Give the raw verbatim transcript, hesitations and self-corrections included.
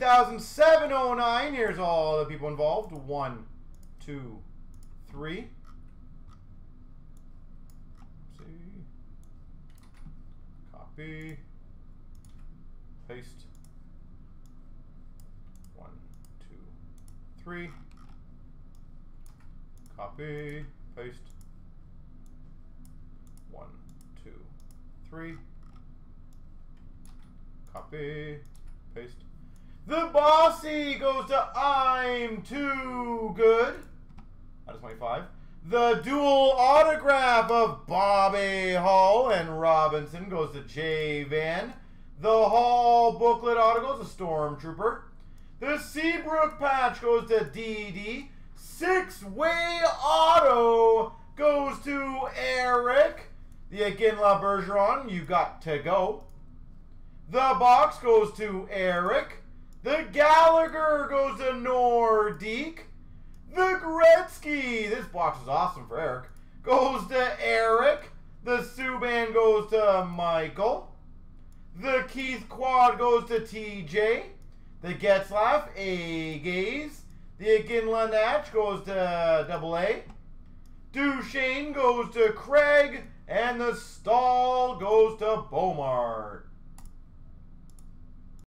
fourteen thousand seven hundred nine. Here's all the people involved. One, two, three. See. Copy. Paste. One, two, three. Copy. Paste. One, two, three. Copy. Paste. The Bossy goes to I'm Too Good. Out of twenty-five. The dual autograph of Bobby Hall and Robinson goes to Jay Van. The Hall booklet auto goes to Stormtrooper. The Seabrook patch goes to Dee Dee. Six-way auto goes to Eric. The Akinla Bergeron, you got to go. The box goes to Eric. The Gallagher goes to Nordique. The Gretzky, this box is awesome for Eric, goes to Eric. The Subban goes to Michael. The Keith quad goes to T J. The Getzlaf, A-Gaze. The Akinla Natch goes to Double A. Duchesne goes to Craig. And the Stall goes to Beaumart.